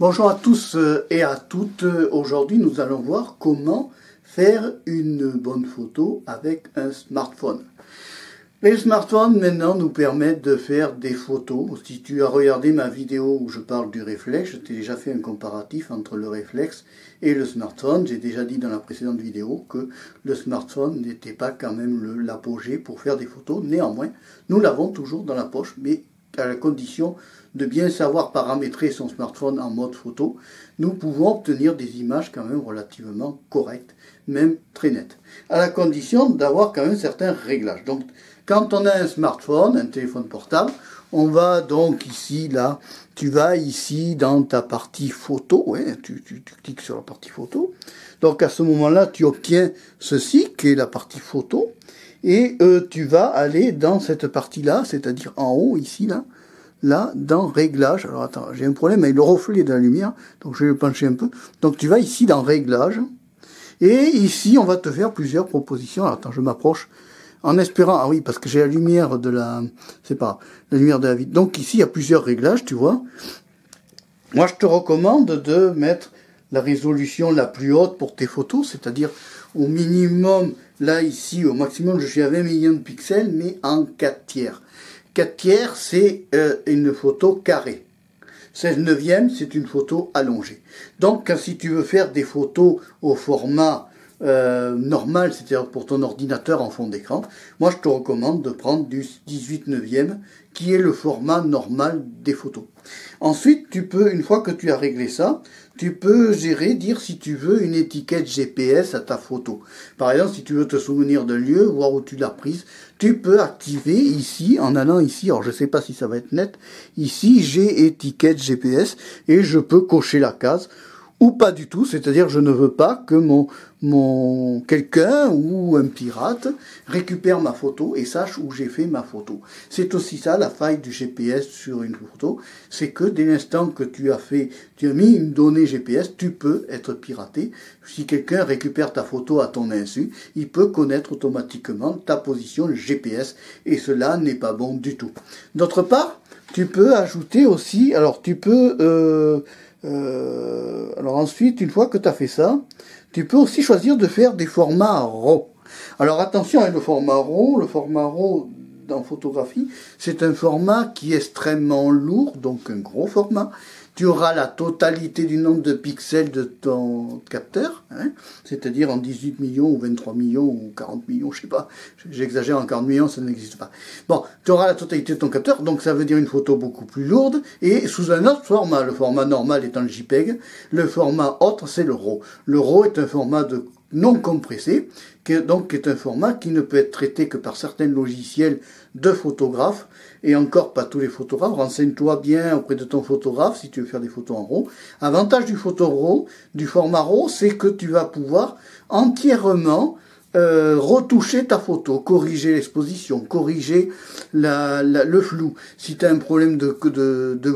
Bonjour à tous et à toutes. Aujourd'hui, nous allons voir comment faire une bonne photo avec un smartphone. Les smartphones maintenant nous permettent de faire des photos. Si tu as regardé ma vidéo où je parle du réflexe, je t'ai déjà fait un comparatif entre le réflexe et le smartphone. J'ai déjà dit dans la précédente vidéo que le smartphone n'était pas quand même l'apogée pour faire des photos. Néanmoins, nous l'avons toujours dans la poche, mais à la condition de bien savoir paramétrer son smartphone en mode photo, nous pouvons obtenir des images quand même relativement correctes, même très nettes, à la condition d'avoir quand même certains réglages. Donc, quand on a un smartphone, un téléphone portable, on va donc ici, là, tu vas ici dans ta partie photo, hein, tu cliques sur la partie photo, donc à ce moment-là, tu obtiens ceci, qui est la partie photo, et tu vas aller dans cette partie-là, c'est-à-dire en haut, ici, là, dans Réglages. Alors, attends, j'ai un problème avec le reflet de la lumière, donc je vais le pencher un peu. Donc, tu vas ici dans Réglages, et ici, on va te faire plusieurs propositions. Alors, attends, je m'approche, en espérant... Ah oui, parce que j'ai la lumière de la... C'est pas la lumière de la vitre. Donc, ici, il y a plusieurs réglages, tu vois. Moi, je te recommande de mettre la résolution la plus haute pour tes photos, c'est-à-dire au minimum, là ici, au maximum, je suis à 20 millions de pixels, mais en 4 tiers. 4 tiers, c'est une photo carrée. 16 neuvième, c'est une photo allongée. Donc, si tu veux faire des photos au format normal, c'est-à-dire pour ton ordinateur en fond d'écran, moi je te recommande de prendre du 18/9 qui est le format normal des photos. Ensuite, tu peux, une fois que tu as réglé ça, tu peux gérer, dire si tu veux une étiquette GPS à ta photo. Par exemple, si tu veux te souvenir d'un lieu, voir où tu l'as prise, tu peux activer ici, en allant ici, alors je ne sais pas si ça va être net, ici j'ai étiquette GPS et je peux cocher la case ou pas du tout, c'est-à-dire je ne veux pas que mon quelqu'un ou un pirate récupère ma photo et sache où j'ai fait ma photo. C'est aussi ça la faille du GPS sur une photo, c'est que dès l'instant que tu as mis une donnée GPS, tu peux être piraté. Si quelqu'un récupère ta photo à ton insu, il peut connaître automatiquement ta position GPS et cela n'est pas bon du tout. D'autre part, tu peux ajouter aussi, alors tu peux... alors ensuite, une fois que tu as fait ça, tu peux aussi choisir de faire des formats RAW. Alors attention, hein, le format RAW en photographie, c'est un format qui est extrêmement lourd, donc un gros format. Tu auras la totalité du nombre de pixels de ton capteur, hein, c'est-à-dire en 18 millions ou 23 millions ou 40 millions, je sais pas, j'exagère, en 40 millions, ça n'existe pas. Bon, tu auras la totalité de ton capteur, donc ça veut dire une photo beaucoup plus lourde, et sous un autre format, le format normal étant le JPEG, le format autre, c'est le RAW. Le RAW est un format de non compressé, donc est un format qui ne peut être traité que par certains logiciels de photographes, et encore pas tous les photographes. Renseigne-toi bien auprès de ton photographe si tu veux faire des photos en RAW. Avantage du format RAW, c'est que tu vas pouvoir entièrement retoucher ta photo, corriger l'exposition, corriger le flou. Si tu as un problème de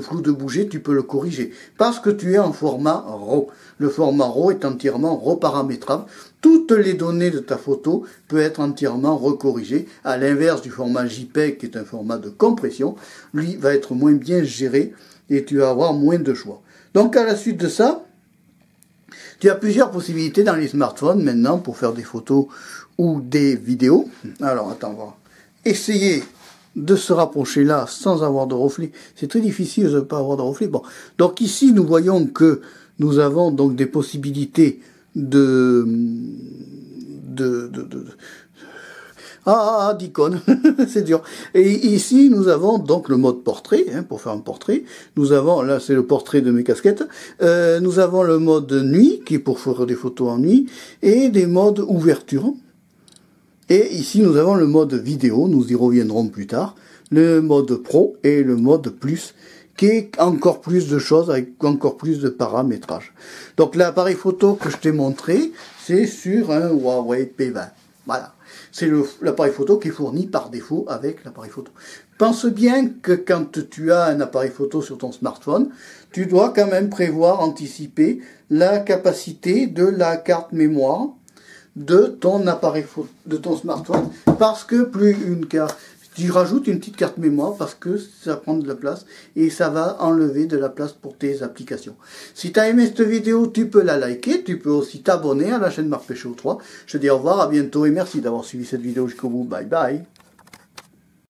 flou de bouger, tu peux le corriger parce que tu es en format RAW. Le format RAW est entièrement reparamétrable. Toutes les données de ta photo peuvent être entièrement recorrigées, à l'inverse du format JPEG qui est un format de compression. Lui va être moins bien géré et tu vas avoir moins de choix. Donc à la suite de ça, tu as plusieurs possibilités dans les smartphones maintenant pour faire des photos ou des vidéos. Alors attends, on va essayer de se rapprocher là sans avoir de reflet. C'est très difficile de ne pas avoir de reflet. Bon, donc ici nous voyons que nous avons donc des possibilités d'icônes, c'est dur. Et ici, nous avons donc le mode portrait, hein, pour faire un portrait. Nous avons, là c'est le portrait de mes casquettes, nous avons le mode nuit, qui est pour faire des photos en nuit, et des modes ouverture. Et ici, nous avons le mode vidéo, nous y reviendrons plus tard, le mode pro et le mode plus, qui est encore plus de choses avec encore plus de paramétrage. Donc l'appareil photo que je t'ai montré, c'est sur un Huawei P20. Voilà, c'est l'appareil photo qui est fourni par défaut avec l'appareil photo. Pense bien que quand tu as un appareil photo sur ton smartphone, tu dois quand même prévoir, anticiper la capacité de la carte mémoire de ton smartphone, parce que plus une carte... J'y rajoute une petite carte mémoire parce que ça prend de la place et ça va enlever de la place pour tes applications. Si tu as aimé cette vidéo, tu peux la liker, tu peux aussi t'abonner à la chaîne marc pecheo 3. Je te dis au revoir, à bientôt et merci d'avoir suivi cette vidéo jusqu'au bout. Bye bye.